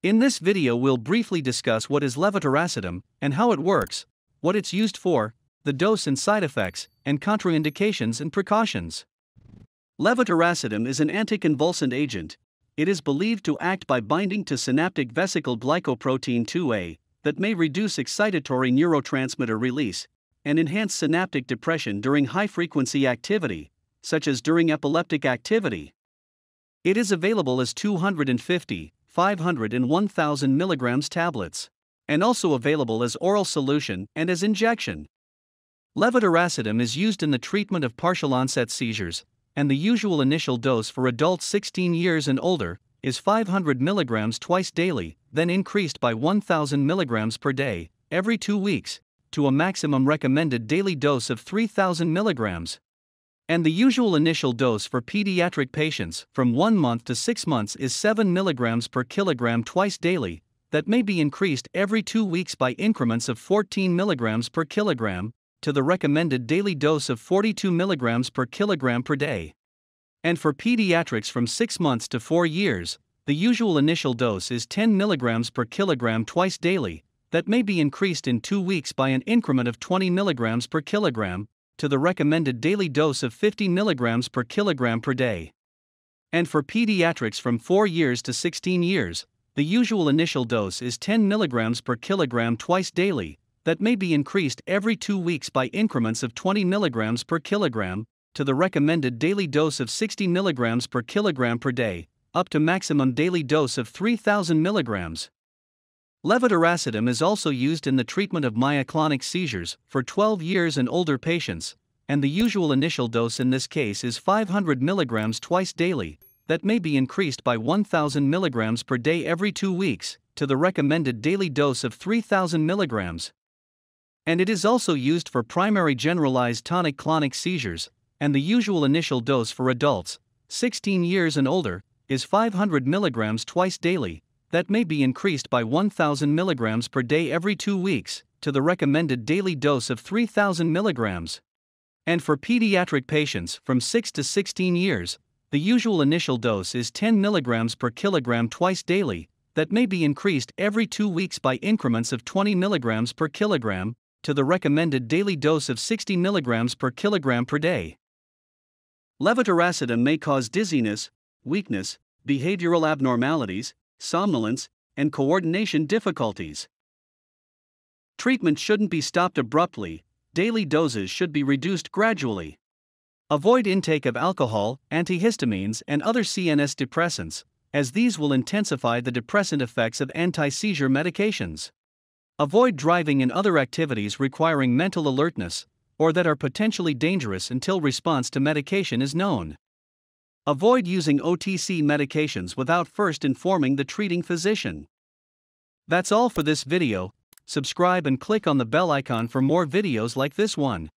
In this video we'll briefly discuss what is levetiracetam and how it works, what it's used for, the dose and side effects, and contraindications and precautions. Levetiracetam is an anticonvulsant agent. It is believed to act by binding to synaptic vesicle glycoprotein 2A that may reduce excitatory neurotransmitter release and enhance synaptic depression during high-frequency activity, such as during epileptic activity. It is available as 250, 500 and 1,000 milligrams tablets, and also available as oral solution and as injection. Levetiracetam is used in the treatment of partial-onset seizures, and the usual initial dose for adults 16 years and older is 500 milligrams twice daily, then increased by 1,000 milligrams per day, every 2 weeks, to a maximum recommended daily dose of 3,000 milligrams. And the usual initial dose for pediatric patients from 1 month to 6 months is 7 milligrams per kilogram twice daily, that may be increased every 2 weeks by increments of 14 milligrams per kilogram, to the recommended daily dose of 42 milligrams per kilogram per day. And for pediatrics from 6 months to 4 years, the usual initial dose is 10 milligrams per kilogram twice daily, that may be increased in 2 weeks by an increment of 20 milligrams per kilogram, to the recommended daily dose of 50 milligrams per kilogram per day. And for pediatrics from 4 years to 16 years, the usual initial dose is 10 milligrams per kilogram twice daily, that may be increased every 2 weeks by increments of 20 milligrams per kilogram, to the recommended daily dose of 60 milligrams per kilogram per day, up to maximum daily dose of 3,000 milligrams. Levetiracetam is also used in the treatment of myoclonic seizures for 12 years and older patients, and the usual initial dose in this case is 500 milligrams twice daily, that may be increased by 1,000 milligrams per day every 2 weeks, to the recommended daily dose of 3,000 milligrams. And it is also used for primary generalized tonic-clonic seizures, and the usual initial dose for adults, 16 years and older, is 500 milligrams twice daily, that may be increased by 1,000 milligrams per day every 2 weeks, to the recommended daily dose of 3,000 milligrams. And for pediatric patients from 6 to 16 years, the usual initial dose is 10 milligrams per kilogram twice daily, that may be increased every 2 weeks by increments of 20 milligrams per kilogram, to the recommended daily dose of 60 milligrams per kilogram per day. Levetiracetam may cause dizziness, weakness, behavioral abnormalities, somnolence, and coordination difficulties. Treatment shouldn't be stopped abruptly, daily doses should be reduced gradually. Avoid intake of alcohol, antihistamines, and other CNS depressants, as these will intensify the depressant effects of anti-seizure medications. Avoid driving and other activities requiring mental alertness, or that are potentially dangerous until response to medication is known. Avoid using OTC medications without first informing the treating physician. That's all for this video. Subscribe and click on the bell icon for more videos like this one.